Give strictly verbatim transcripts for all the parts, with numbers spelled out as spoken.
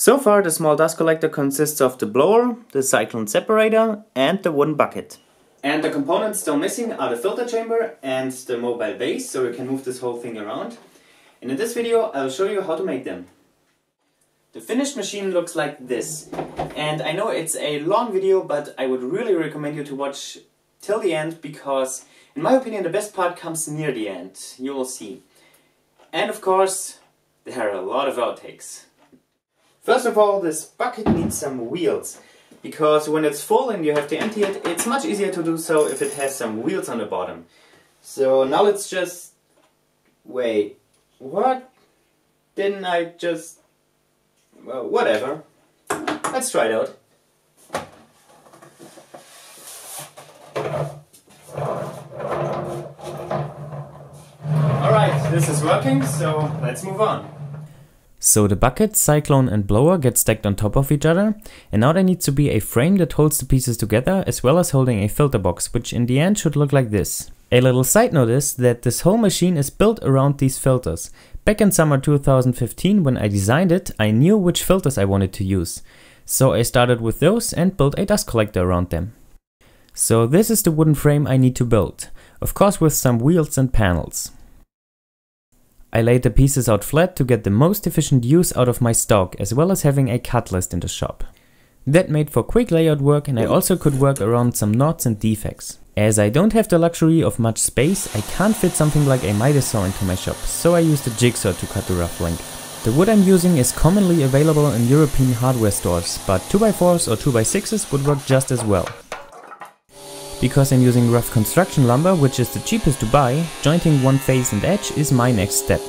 So far, the small dust collector consists of the blower, the cyclone separator and the wooden bucket. And the components still missing are the filter chamber and the mobile base, so you can move this whole thing around. And in this video, I'll show you how to make them. The finished machine looks like this. And I know it's a long video, but I would really recommend you to watch till the end, because in my opinion, the best part comes near the end. You will see. And of course, there are a lot of outtakes. First of all, this bucket needs some wheels, because when it's full and you have to empty it, it's much easier to do so if it has some wheels on the bottom. So now let's just... wait, what? Didn't I just... well, whatever. Let's try it out. Alright, this is working, so let's move on. So the bucket, cyclone and blower get stacked on top of each other, and now there needs to be a frame that holds the pieces together, as well as holding a filter box, which in the end should look like this. A little side note is that this whole machine is built around these filters. Back in summer two thousand fifteen, when I designed it, I knew which filters I wanted to use. So I started with those and built a dust collector around them. So this is the wooden frame I need to build, of course with some wheels and panels. I laid the pieces out flat to get the most efficient use out of my stock, as well as having a cut list in the shop. That made for quick layout work, and I also could work around some knots and defects. As I don't have the luxury of much space, I can't fit something like a miter saw into my shop, so I used a jigsaw to cut the rough length. The wood I'm using is commonly available in European hardware stores, but two by fours or two by sixes would work just as well. Because I'm using rough construction lumber, which is the cheapest to buy, jointing one face and edge is my next step.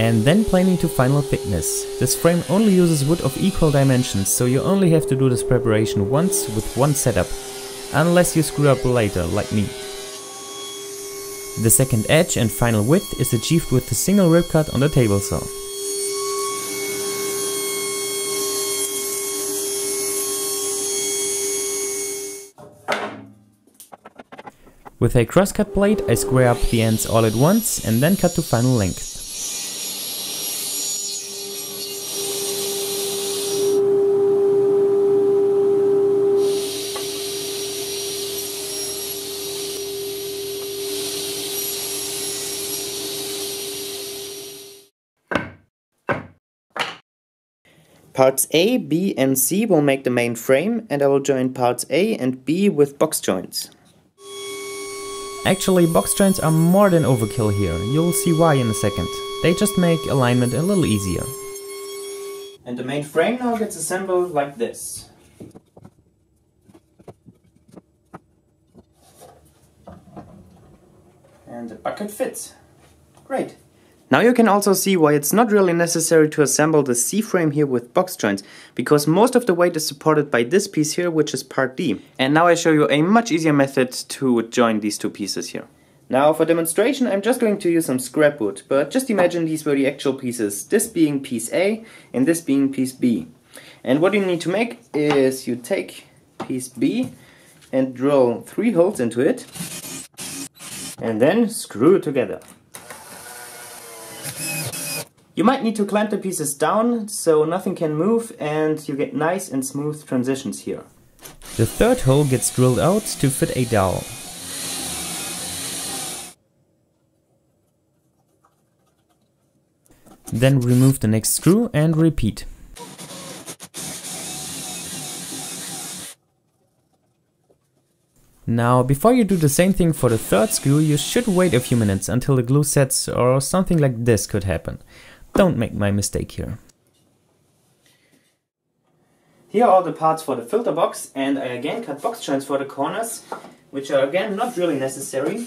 And then planing to final thickness. This frame only uses wood of equal dimensions, so you only have to do this preparation once with one setup, unless you screw up later, like me. The second edge and final width is achieved with a single rib cut on the table saw. With a crosscut blade, I square up the ends all at once and then cut to final length. Parts A, B and C will make the main frame, and I will join parts A and B with box joints. Actually, box joints are more than overkill here, you'll see why in a second. They just make alignment a little easier. And the main frame now gets assembled like this. And the bucket fits. Great. Now you can also see why it's not really necessary to assemble the C-frame here with box joints, because most of the weight is supported by this piece here, which is part D. And now I show you a much easier method to join these two pieces here. Now for demonstration I'm just going to use some scrap wood, but just imagine these were the actual pieces, this being piece A and this being piece B. And what you need to make is you take piece B and drill three holes into it, and then screw it together. You might need to clamp the pieces down, so nothing can move, and you get nice and smooth transitions here. The third hole gets drilled out to fit a dowel. Then remove the next screw and repeat. Now, before you do the same thing for the third screw, you should wait a few minutes until the glue sets, or something like this could happen. Don't make my mistake here. Here are all the parts for the filter box, and I again cut box joints for the corners, which are again not really necessary.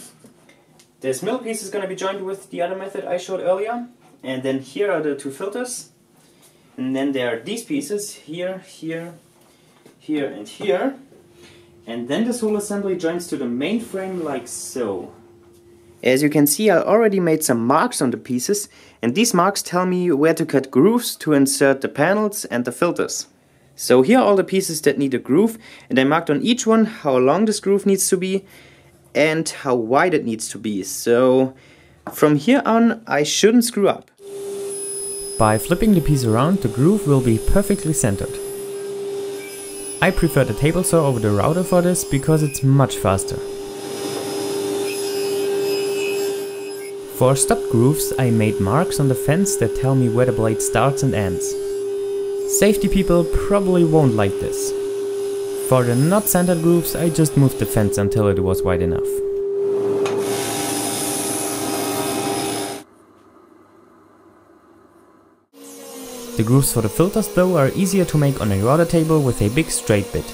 This middle piece is going to be joined with the other method I showed earlier, and then here are the two filters, and then there are these pieces here, here, here and here, and then this whole assembly joins to the main frame like so. As you can see, I already made some marks on the pieces, and these marks tell me where to cut grooves to insert the panels and the filters. So here are all the pieces that need a groove, and I marked on each one how long this groove needs to be and how wide it needs to be. So From here on, I shouldn't screw up. By flipping the piece around, the groove will be perfectly centered. I prefer the table saw over the router for this because it's much faster. For stopped grooves, I made marks on the fence that tell me where the blade starts and ends. Safety people probably won't like this. For the not centered grooves, I just moved the fence until it was wide enough. The grooves for the filters though are easier to make on a router table with a big straight bit.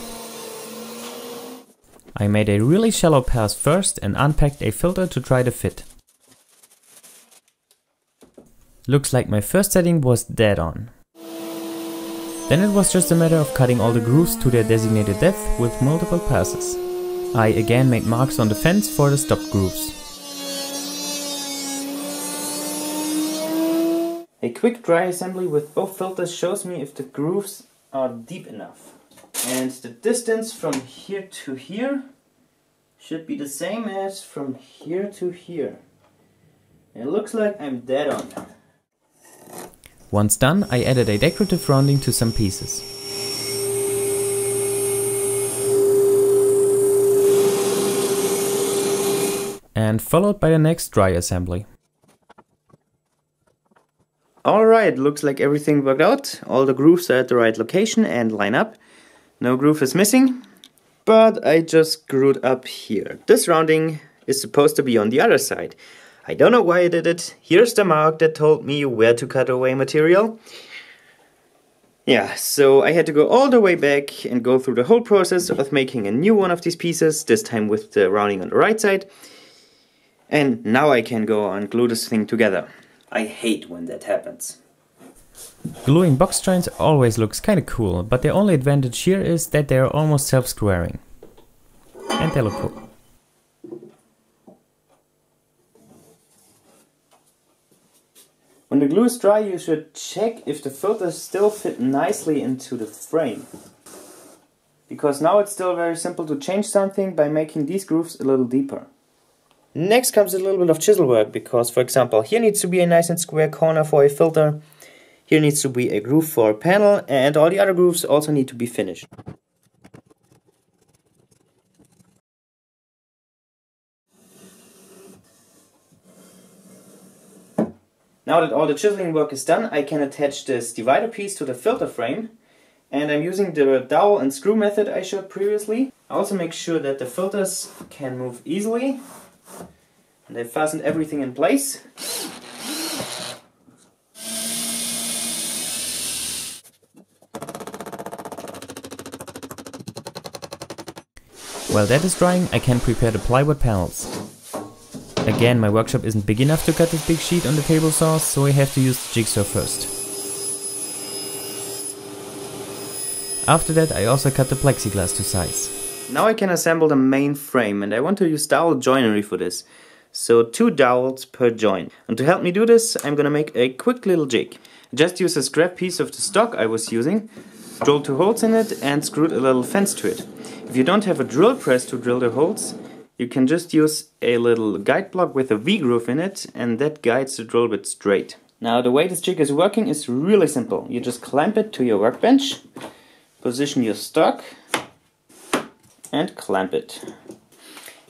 I made a really shallow pass first and unpacked a filter to try the fit. Looks like my first setting was dead on. Then it was just a matter of cutting all the grooves to their designated depth with multiple passes. I again made marks on the fence for the stopped grooves. A quick dry assembly with both filters shows me if the grooves are deep enough. And the distance from here to here should be the same as from here to here. It looks like I'm dead on now. Once done, I added a decorative rounding to some pieces. And followed by the next dry assembly. Alright, looks like everything worked out. All the grooves are at the right location and line up. No groove is missing, but I just screwed up here. This rounding is supposed to be on the other side. I don't know why I did it. Here's the mark that told me where to cut away material. Yeah, so I had to go all the way back and go through the whole process of making a new one of these pieces, this time with the rounding on the right side. And now I can go and glue this thing together. I hate when that happens. Gluing box joints always looks kinda cool, but the only advantage here is that they are almost self-squaring. And they look cool. When the glue is dry, you should check if the filters still fit nicely into the frame. Because now it's still very simple to change something by making these grooves a little deeper. Next comes a little bit of chisel work, because for example here needs to be a nice and square corner for a filter, here needs to be a groove for a panel, and all the other grooves also need to be finished. Now that all the chiseling work is done, I can attach this divider piece to the filter frame, and I'm using the dowel and screw method I showed previously. I also make sure that the filters can move easily, and I fastened everything in place. While that is drying, I can prepare the plywood panels. Again, my workshop isn't big enough to cut this big sheet on the table saw, so I have to use the jigsaw first. After that, I also cut the plexiglass to size. Now I can assemble the main frame, and I want to use dowel joinery for this. So two dowels per joint. And to help me do this, I'm gonna make a quick little jig. Just use a scrap piece of the stock I was using, drilled two holes in it and screwed a little fence to it. If you don't have a drill press to drill the holes, you can just use a little guide block with a V-groove in it, and that guides the drill bit straight. Now the way this jig is working is really simple. You just clamp it to your workbench, position your stock and clamp it.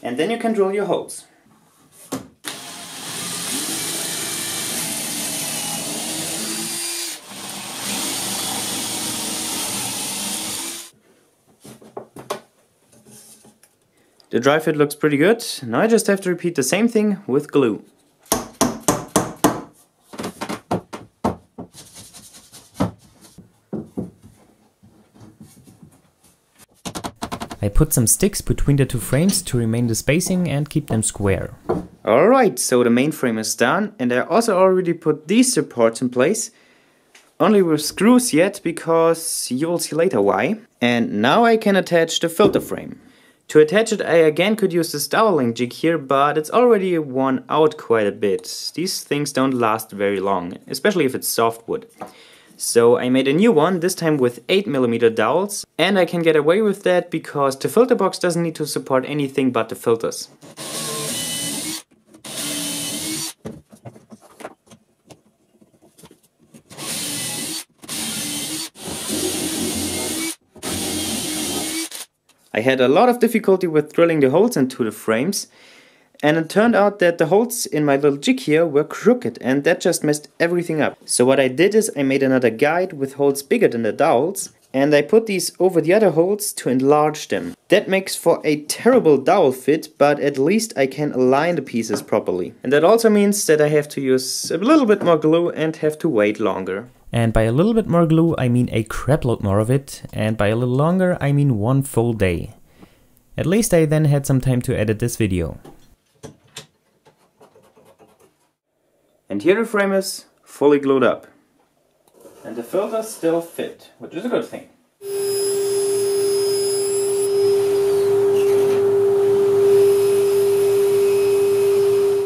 And then you can drill your holes. The dry fit looks pretty good. Now I just have to repeat the same thing with glue. I put some sticks between the two frames to remain the spacing and keep them square. Alright, so the main frame is done, and I also already put these supports in place. Only with screws yet, because you'll see later why. And now I can attach the filter frame. To attach it, I again could use this doweling jig here, but it's already worn out quite a bit. These things don't last very long, especially if it's soft wood. So I made a new one, this time with eight millimeter dowels, and I can get away with that because the filter box doesn't need to support anything but the filters. I had a lot of difficulty with drilling the holes into the frames, and it turned out that the holes in my little jig here were crooked, and that just messed everything up. So what I did is I made another guide with holes bigger than the dowels, and I put these over the other holes to enlarge them. That makes for a terrible dowel fit, but at least I can align the pieces properly. And that also means that I have to use a little bit more glue and have to wait longer. And by a little bit more glue I mean a crapload more of it, and by a little longer I mean one full day. At least I then had some time to edit this video. And here the frame is fully glued up. And the filters still fit, which is a good thing.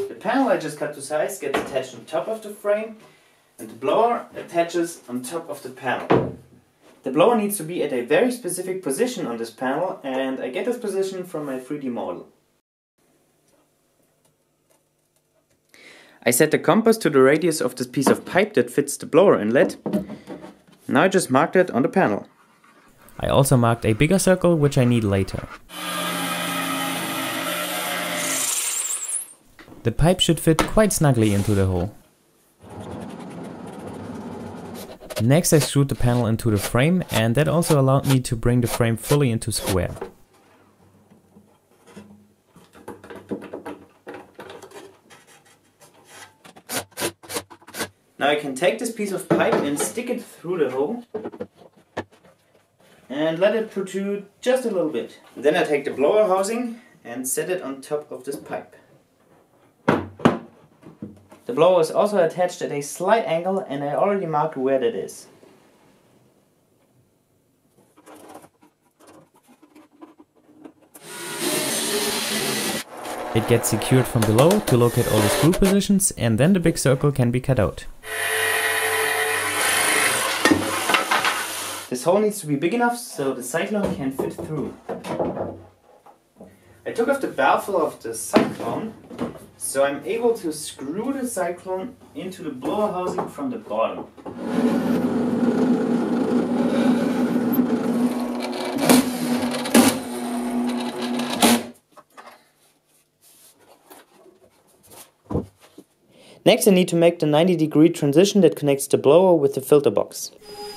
The panel I just cut to size gets attached on top of the frame, and the blower attaches on top of the panel. The blower needs to be at a very specific position on this panel, and I get this position from my three D model. I set the compass to the radius of this piece of pipe that fits the blower inlet. Now I just marked it on the panel. I also marked a bigger circle, which I need later. The pipe should fit quite snugly into the hole. Next I screwed the panel into the frame, and that also allowed me to bring the frame fully into square. Now I can take this piece of pipe and stick it through the hole and let it protrude just a little bit. Then I take the blower housing and set it on top of this pipe. The blower is also attached at a slight angle, and I already marked where that is. It gets secured from below to locate all the screw positions, and then the big circle can be cut out. This hole needs to be big enough so the cyclone can fit through. I took off the baffle of the cyclone, so I'm able to screw the cyclone into the blower housing from the bottom. Next I need to make the ninety degree transition that connects the blower with the filter box.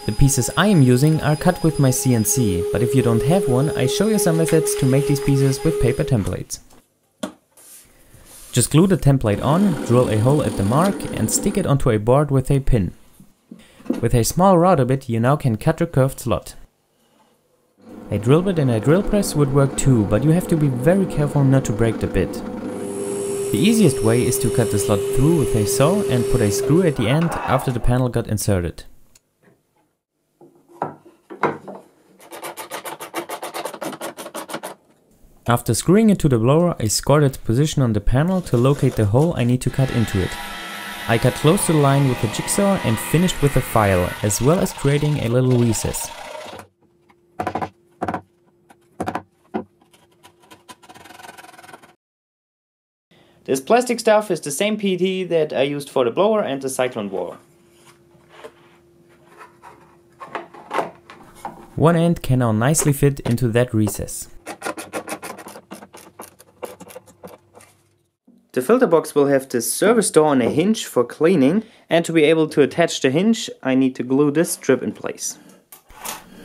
The pieces I am using are cut with my C N C, but if you don't have one, I show you some methods to make these pieces with paper templates. Just glue the template on, drill a hole at the mark, and stick it onto a board with a pin. With a small router bit you now can cut the curved slot. A drill bit and a drill press would work too, but you have to be very careful not to break the bit. The easiest way is to cut the slot through with a saw and put a screw at the end after the panel got inserted. After screwing it to the blower, I scored its position on the panel to locate the hole I need to cut into it. I cut close to the line with the jigsaw and finished with a file, as well as creating a little recess. This plastic stuff is the same P E T that I used for the blower and the cyclone wall. One end can now nicely fit into that recess. The filter box will have this service door and a hinge for cleaning, and to be able to attach the hinge I need to glue this strip in place.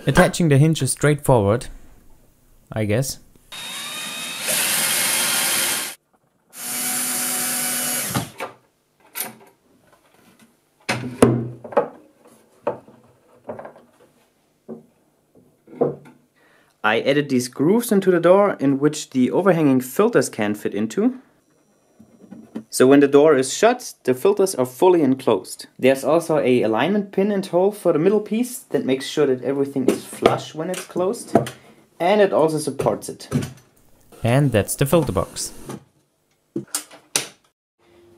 Attaching the hinge is straightforward, I guess. I added these grooves into the door in which the overhanging filters can fit into. So when the door is shut, the filters are fully enclosed. There's also a alignment pin and hole for the middle piece that makes sure that everything is flush when it's closed, and it also supports it. And that's the filter box.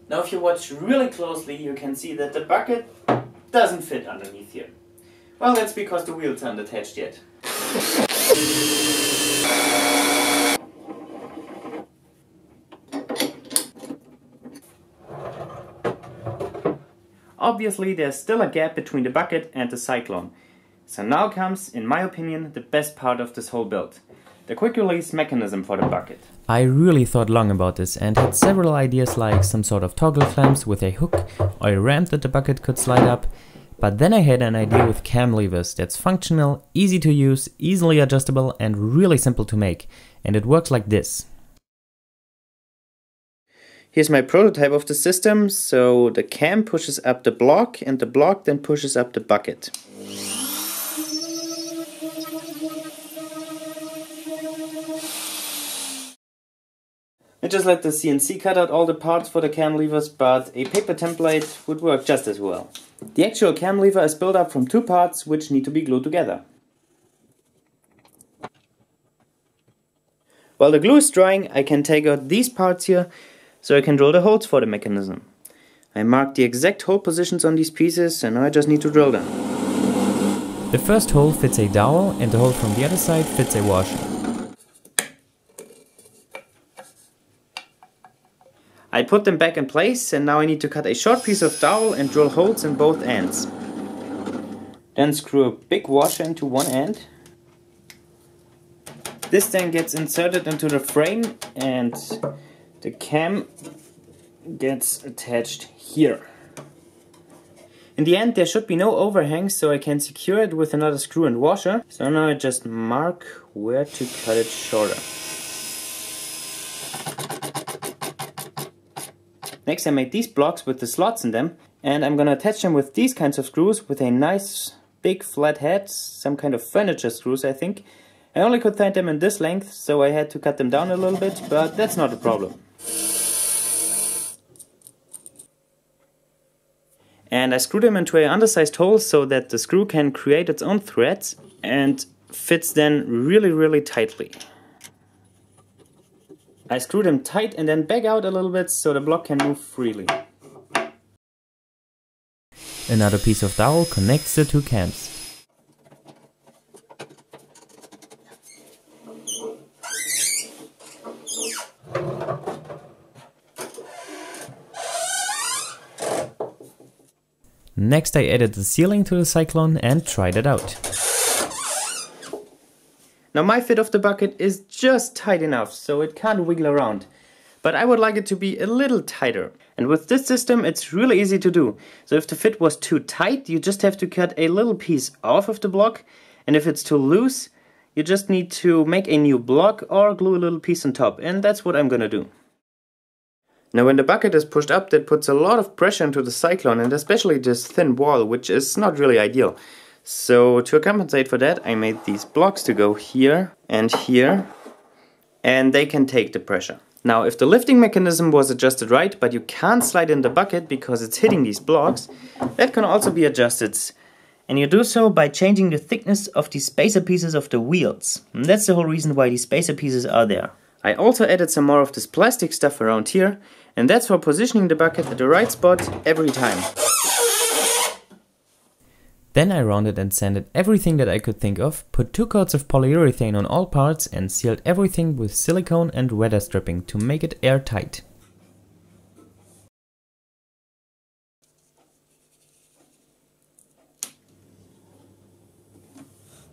Now if you watch really closely, you can see that the bucket doesn't fit underneath here. Well, that's because the wheels aren't attached yet. Obviously, there's still a gap between the bucket and the cyclone. So now comes, in my opinion, the best part of this whole build. the quick release mechanism for the bucket. I really thought long about this and had several ideas, like some sort of toggle clamps with a hook or a ramp that the bucket could slide up, but then I had an idea with cam levers that's functional, easy to use, easily adjustable and really simple to make, and it works like this. Here's my prototype of the system. So the cam pushes up the block and the block then pushes up the bucket. I just let the C N C cut out all the parts for the cam levers, but a paper template would work just as well. The actual cam lever is built up from two parts which need to be glued together. While the glue is drying, I can take out these parts here, so I can drill the holes for the mechanism. I marked the exact hole positions on these pieces and now I just need to drill them. The first hole fits a dowel and the hole from the other side fits a washer. I put them back in place and now I need to cut a short piece of dowel and drill holes in both ends. Then screw a big washer into one end. This then gets inserted into the frame and the cam gets attached here. In the end there should be no overhang, so I can secure it with another screw and washer. So now I just mark where to cut it shorter. Next I made these blocks with the slots in them and I'm gonna attach them with these kinds of screws with a nice big flat head, some kind of furniture screws I think. I only could find them in this length, so I had to cut them down a little bit, but that's not a problem. And I screw them into an undersized hole so that the screw can create its own threads and fits then really really tightly. I screw them tight and then back out a little bit so the block can move freely. Another piece of dowel connects the two cams. Next I added the ceiling to the cyclone and tried it out. Now my fit of the bucket is just tight enough, so it can't wiggle around. But I would like it to be a little tighter. And with this system it's really easy to do. So if the fit was too tight, you just have to cut a little piece off of the block. And if it's too loose, you just need to make a new block or glue a little piece on top. And that's what I'm gonna do. Now when the bucket is pushed up, that puts a lot of pressure into the cyclone and especially this thin wall, which is not really ideal. So to compensate for that, I made these blocks to go here and here, and they can take the pressure. Now if the lifting mechanism was adjusted right, but you can't slide in the bucket because it's hitting these blocks, that can also be adjusted. And you do so by changing the thickness of the spacer pieces of the wheels. And that's the whole reason why these spacer pieces are there. I also added some more of this plastic stuff around here, and that's for positioning the bucket at the right spot every time. Then I rounded and sanded everything that I could think of, put two coats of polyurethane on all parts and sealed everything with silicone and weather stripping to make it airtight.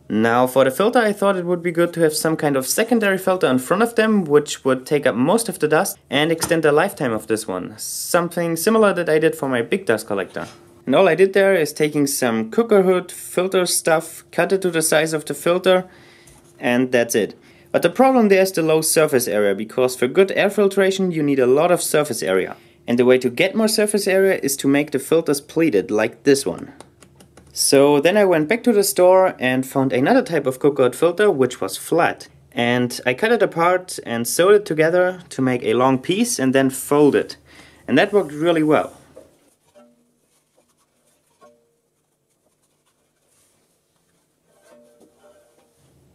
Now for the filter, I thought it would be good to have some kind of secondary filter in front of them, which would take up most of the dust and extend the lifetime of this one. Something similar that I did for my big dust collector. And all I did there is taking some cooker hood filter stuff, cut it to the size of the filter, and that's it. But the problem there is the low surface area, because for good air filtration you need a lot of surface area. And the way to get more surface area is to make the filters pleated, like this one. So then I went back to the store and found another type of cooker hood filter which was flat. And I cut it apart and sewed it together to make a long piece and then fold it. And that worked really well.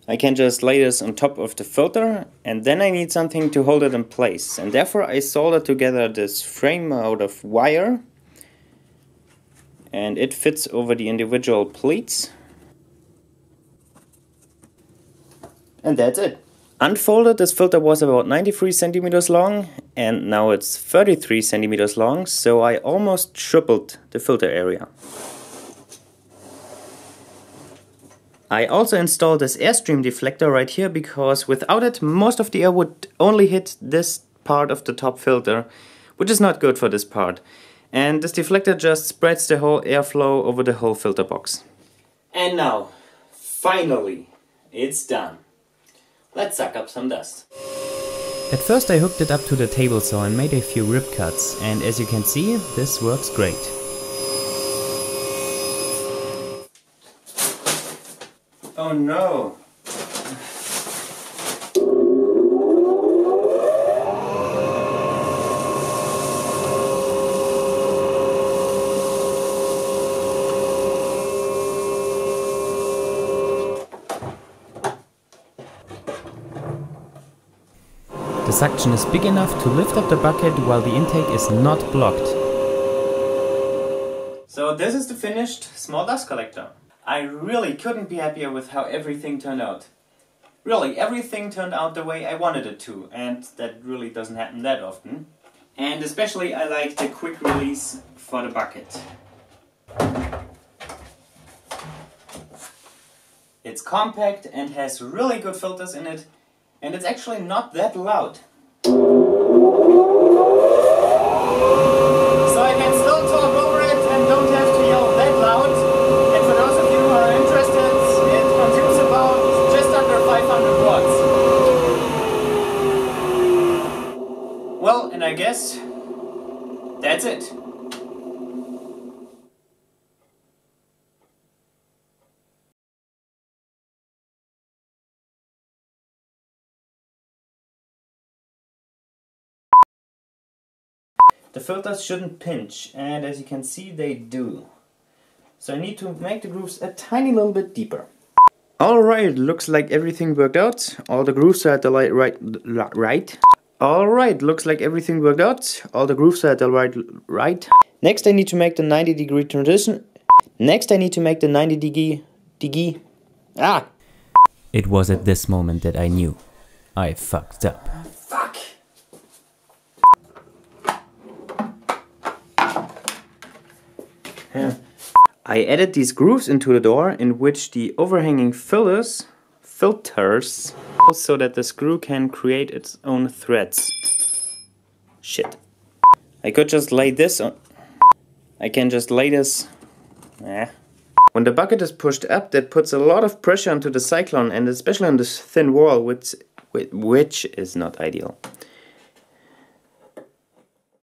I can just lay this on top of the filter, and then I need something to hold it in place. And therefore I soldered together this frame out of wire. And it fits over the individual pleats. And that's it. Unfolded, this filter was about ninety-three centimeters long, and now it's thirty-three centimeters long, so I almost tripled the filter area. I also installed this airstream deflector right here because without it most of the air would only hit this part of the top filter, which is not good for this part. And this deflector just spreads the whole airflow over the whole filter box. And now, finally, it's done. Let's suck up some dust. At first I hooked it up to the table saw and made a few rip cuts, and as you can see, this works great. Oh no! The suction is big enough to lift up the bucket while the intake is not blocked. So this is the finished small dust collector. I really couldn't be happier with how everything turned out. Really, everything turned out the way I wanted it to, and that really doesn't happen that often. And especially I like the quick release for the bucket. It's compact and has really good filters in it, and it's actually not that loud. So I can still talk over it and don't have to yell that loud. Well, and I guess that's it. The filters shouldn't pinch, and as you can see, they do. So I need to make the grooves a tiny little bit deeper. Alright, looks like everything worked out. All the grooves are at the light, right, right. Alright, looks like everything worked out. All the grooves are at the right, right. Next I need to make the ninety degree transition. Next I need to make the ninety degree, degree, ah! It was at this moment that I knew I fucked up. Fuck! Yeah. I added these grooves into the door in which the overhanging fillers filters so that the screw can create its own threads. Shit. I could just lay this on. I can just lay this. Eh. When the bucket is pushed up, that puts a lot of pressure onto the cyclone and especially on this thin wall, which, which is not ideal.